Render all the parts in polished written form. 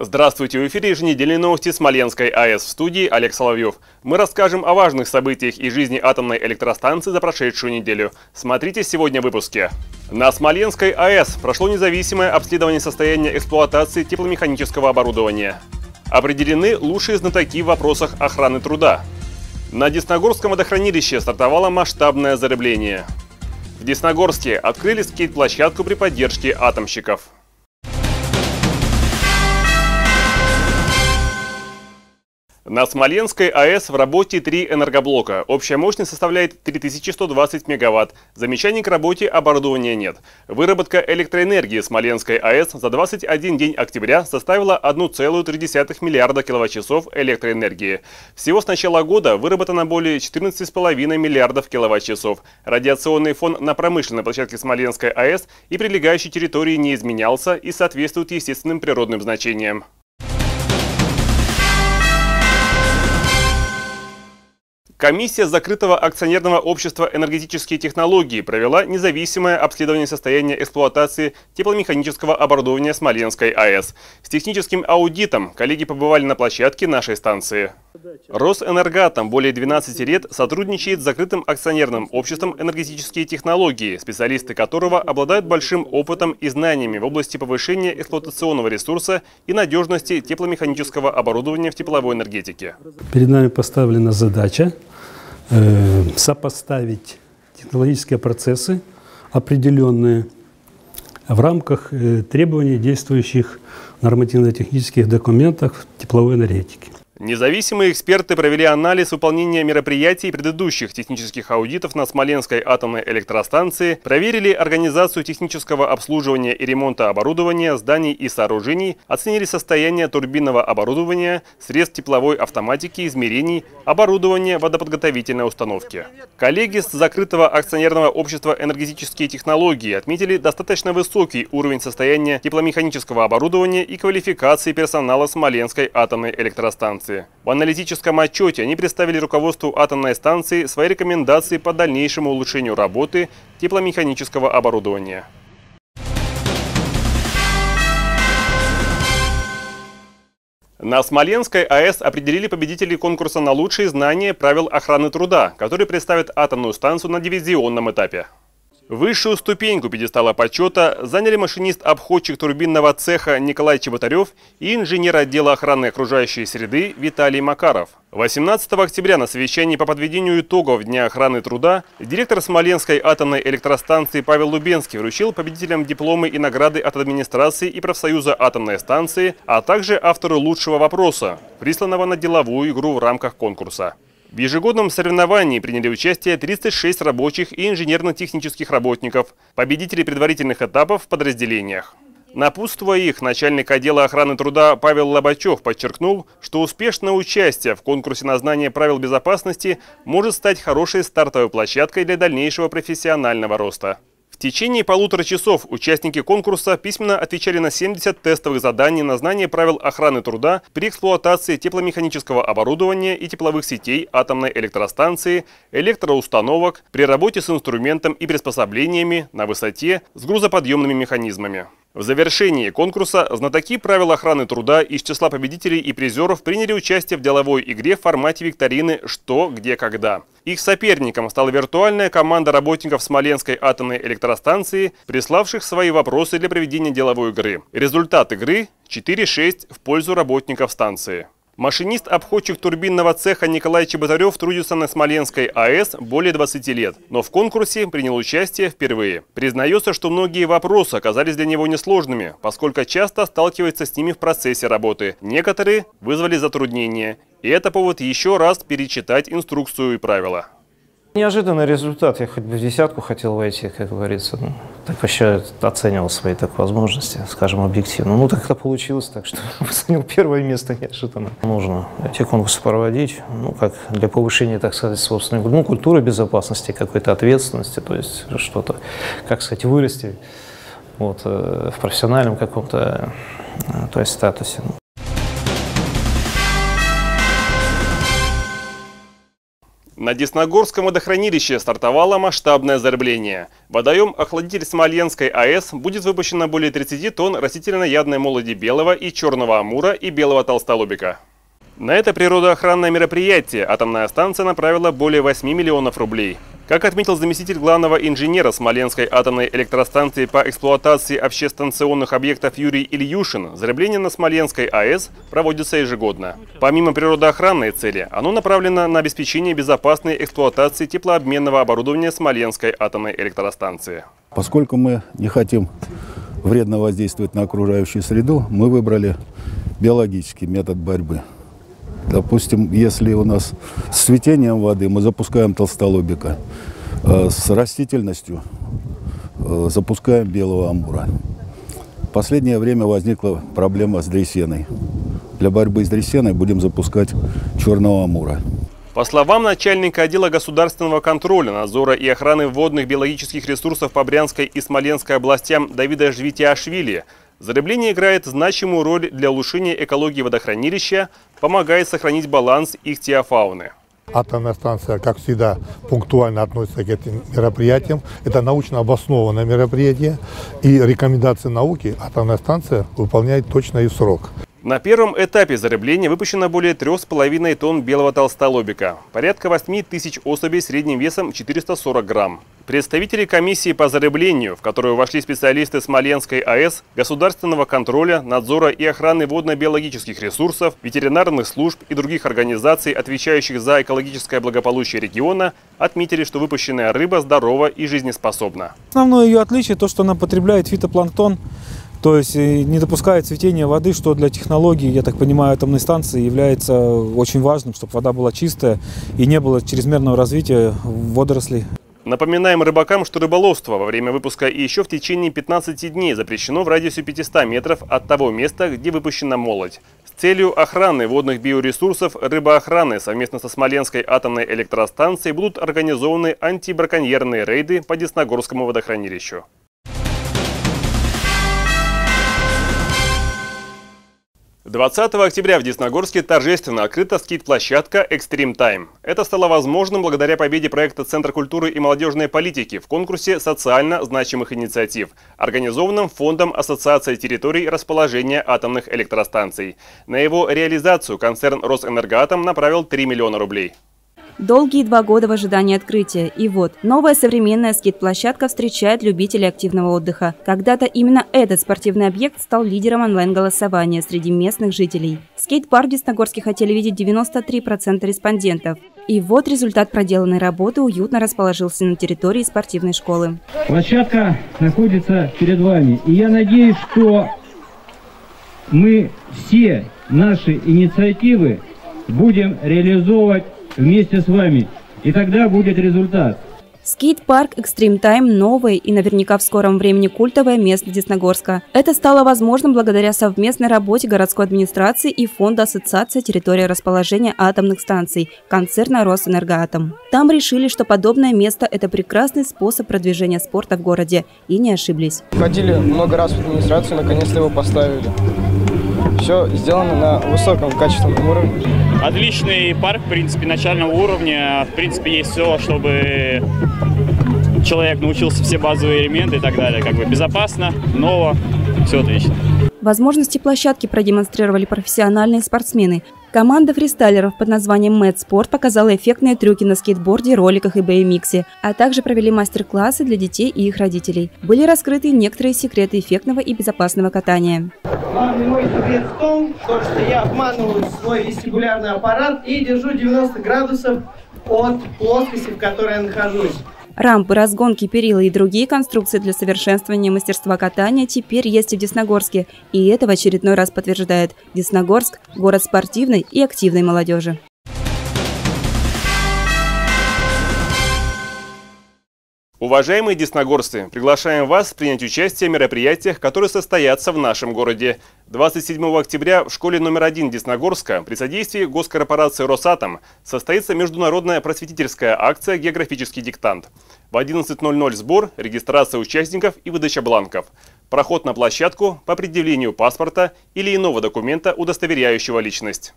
Здравствуйте, в эфире еженедельные новости Смоленской АЭС. В студии Олег Соловьев. Мы расскажем о важных событиях и жизни атомной электростанции за прошедшую неделю. Смотрите сегодня в выпуске. На Смоленской АЭС прошло независимое обследование состояния эксплуатации тепломеханического оборудования. Определены лучшие знатоки в вопросах охраны труда. На Десногорском водохранилище стартовало масштабное зарыбление. В Десногорске открыли скейт-площадку при поддержке атомщиков. На Смоленской АЭС в работе 3 энергоблока. Общая мощность составляет 3120 мегаватт. Замечаний к работе оборудования нет. Выработка электроэнергии Смоленской АЭС за 21 день октября составила 1,3 миллиарда киловатт-часов электроэнергии. Всего с начала года выработано более 14,5 миллиардов киловатт-часов. Радиационный фон на промышленной площадке Смоленской АЭС и прилегающей территории не изменялся и соответствует естественным природным значениям. Комиссия закрытого акционерного общества «Энергетические технологии» провела независимое обследование состояния эксплуатации тепломеханического оборудования Смоленской АЭС. С техническим аудитом коллеги побывали на площадке нашей станции. Росэнергоатом более 12 лет сотрудничает с закрытым акционерным обществом «Энергетические технологии», специалисты которого обладают большим опытом и знаниями в области повышения эксплуатационного ресурса и надежности тепломеханического оборудования в тепловой энергетике. Перед нами поставлена задача сопоставить технологические процессы, определенные в рамках требований, действующих в нормативно-технических документах тепловой энергетики. Независимые эксперты провели анализ выполнения мероприятий предыдущих технических аудитов на Смоленской атомной электростанции, проверили организацию технического обслуживания и ремонта оборудования, зданий и сооружений, оценили состояние турбинного оборудования, средств тепловой автоматики, измерений, оборудования водоподготовительной установки. Коллеги с закрытого акционерного общества «Энергетические технологии» отметили достаточно высокий уровень состояния тепломеханического оборудования и квалификации персонала Смоленской атомной электростанции. В аналитическом отчете они представили руководству атомной станции свои рекомендации по дальнейшему улучшению работы тепломеханического оборудования. На Смоленской АЭС определили победителей конкурса на лучшие знания правил охраны труда, который представит атомную станцию на дивизионном этапе. Высшую ступеньку пьедестала почета заняли машинист-обходчик турбинного цеха Николай Чеботарев и инженер отдела охраны окружающей среды Виталий Макаров. 18 октября на совещании по подведению итогов Дня охраны труда директор Смоленской атомной электростанции Павел Лубенский вручил победителям дипломы и награды от администрации и профсоюза атомной станции, а также автору лучшего вопроса, присланного на деловую игру в рамках конкурса. В ежегодном соревновании приняли участие 36 рабочих и инженерно-технических работников, победители предварительных этапов в подразделениях. Напутствуя их, начальник отдела охраны труда Павел Лобачев подчеркнул, что успешное участие в конкурсе на знание правил безопасности может стать хорошей стартовой площадкой для дальнейшего профессионального роста. В течение 1,5 часа участники конкурса письменно отвечали на 70 тестовых заданий на знание правил охраны труда при эксплуатации тепломеханического оборудования и тепловых сетей атомной электростанции, электроустановок, при работе с инструментом и приспособлениями на высоте с грузоподъемными механизмами. В завершении конкурса знатоки правил охраны труда из числа победителей и призеров приняли участие в деловой игре в формате викторины «Что, где, когда». Их соперником стала виртуальная команда работников Смоленской атомной электростанции, приславших свои вопросы для проведения деловой игры. Результат игры – 4-6 в пользу работников станции. Машинист-обходчик турбинного цеха Николай Чеботарев трудится на Смоленской АЭС более 20 лет, но в конкурсе принял участие впервые. Признается, что многие вопросы оказались для него несложными, поскольку часто сталкивается с ними в процессе работы. Некоторые вызвали затруднения. И это повод еще раз перечитать инструкцию и правила. Неожиданный результат. Я хоть бы в десятку хотел войти, как говорится. Ну, так вообще оценивал свои возможности, скажем, объективно. Ну, так это получилось, так что занял первое место неожиданно. Нужно эти конкурсы проводить, ну, как для повышения, так сказать, собственной культуры безопасности, какой-то ответственности, то есть что-то, как сказать, вырасти вот, в профессиональном каком-то, то есть статусе. На Десногорском водохранилище стартовало масштабное зарбление. Водоем-охладитель Смоленской АЭС будет выпущено более 30 тонн растительноядной молоди белого и черного амура и белого толстолобика. На это природоохранное мероприятие атомная станция направила более 8 миллионов рублей. Как отметил заместитель главного инженера Смоленской атомной электростанции по эксплуатации общестанционных объектов Юрий Ильюшин, зарябление на Смоленской АЭС проводится ежегодно. Помимо природоохранной цели, оно направлено на обеспечение безопасной эксплуатации теплообменного оборудования Смоленской атомной электростанции. Поскольку мы не хотим вредно воздействовать на окружающую среду, мы выбрали биологический метод борьбы. Допустим, если у нас с цветением воды мы запускаем толстолобика, с растительностью запускаем белого амура. В последнее время возникла проблема с дресеной. Для борьбы с дресеной будем запускать черного амура. По словам начальника отдела государственного контроля, надзора и охраны водных биологических ресурсов по Брянской и Смоленской областям Давида Жвитиашвили, зарябление играет значимую роль для улучшения экологии водохранилища, помогает сохранить баланс ихтиофауны. Атомная станция, как всегда, пунктуально относится к этим мероприятиям. Это научно обоснованное мероприятие, и рекомендации науки атомная станция выполняет точно и в срок. На первом этапе зарябления выпущено более 3,5 тонн белого толстолобика, порядка 8 тысяч особей средним весом 440 грамм. Представители комиссии по заряблению, в которую вошли специалисты Смоленской АЭС, государственного контроля, надзора и охраны водно-биологических ресурсов, ветеринарных служб и других организаций, отвечающих за экологическое благополучие региона, отметили, что выпущенная рыба здорова и жизнеспособна. Основное ее отличие то, что она потребляет фитопланктон, то есть не допускает цветения воды, что для технологии, я так понимаю, атомной станции является очень важным, чтобы вода была чистая и не было чрезмерного развития водорослей. Напоминаем рыбакам, что рыболовство во время выпуска и еще в течение 15 дней запрещено в радиусе 500 метров от того места, где выпущена молодь. С целью охраны водных биоресурсов рыбоохраны совместно со Смоленской атомной электростанцией будут организованы антибраконьерные рейды по Десногорскому водохранилищу. С 20 октября в Десногорске торжественно открыта скейт-площадка «Экстрим Тайм». Это стало возможным благодаря победе проекта Центра культуры и молодежной политики в конкурсе социально значимых инициатив, организованном фондом Ассоциации территорий расположения атомных электростанций. На его реализацию концерн «Росэнергоатом» направил 3 миллиона рублей. Долгие 2 года в ожидании открытия. И вот, новая современная скейт-площадка встречает любителей активного отдыха. Когда-то именно этот спортивный объект стал лидером онлайн-голосования среди местных жителей. Скейт-парк в Десногорске хотели видеть 93% респондентов. И вот результат проделанной работы уютно расположился на территории спортивной школы. Площадка находится перед вами. И я надеюсь, что мы все наши инициативы будем реализовывать вместе с вами. И тогда будет результат. Скейт-парк «Экстрим Тайм» – новое и наверняка в скором времени культовое место Десногорска. Это стало возможным благодаря совместной работе городской администрации и фонда Ассоциации территории расположения атомных станций концерна «Росэнергоатом». Там решили, что подобное место – это прекрасный способ продвижения спорта в городе. И не ошиблись. Ходили много раз в администрацию, наконец-то его поставили. Все сделано на высоком качественном уровне. Отличный парк, в принципе, начального уровня. В принципе, есть все, чтобы человек научился все базовые элементы и так далее. Как бы безопасно, ново, все отлично. Возможности площадки продемонстрировали профессиональные спортсмены. Команда фристайлеров под названием «Мэтспорт» показала эффектные трюки на скейтборде, роликах и BMX, а также провели мастер-классы для детей и их родителей. Были раскрыты некоторые секреты эффектного и безопасного катания. Главный мой секрет в том, что я обманываю свой вестибулярный аппарат и держу 90 градусов от плоскости, в которой я нахожусь. Рампы, разгонки, перила и другие конструкции для совершенствования мастерства катания теперь есть в Десногорске. И это в очередной раз подтверждает: Десногорск – город спортивной и активной молодежи. Уважаемые десногорцы, приглашаем вас принять участие в мероприятиях, которые состоятся в нашем городе. 27 октября в школе номер 1 Десногорска при содействии госкорпорации «Росатом» состоится международная просветительская акция «Географический диктант». В 11:00 сбор, регистрация участников и выдача бланков. Проход на площадку по предъявлению паспорта или иного документа, удостоверяющего личность.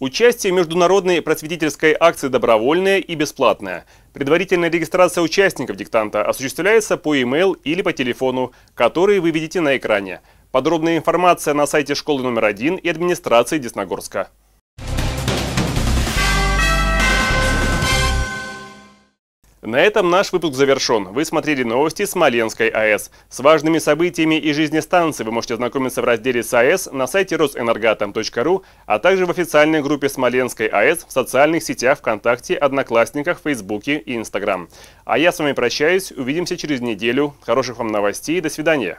Участие в международной просветительской акции добровольное и бесплатное. Предварительная регистрация участников диктанта осуществляется по e-mail или по телефону, которые вы видите на экране. Подробная информация на сайте школы номер 1 и администрации Десногорска. На этом наш выпуск завершен. Вы смотрели новости Смоленской АЭС. С важными событиями и жизнью станции вы можете ознакомиться в разделе «САЭС» на сайте росэнергоатом.ру, а также в официальной группе Смоленской АЭС в социальных сетях ВКонтакте, Одноклассниках, Фейсбуке и Инстаграм. А я с вами прощаюсь. Увидимся через неделю. Хороших вам новостей. До свидания.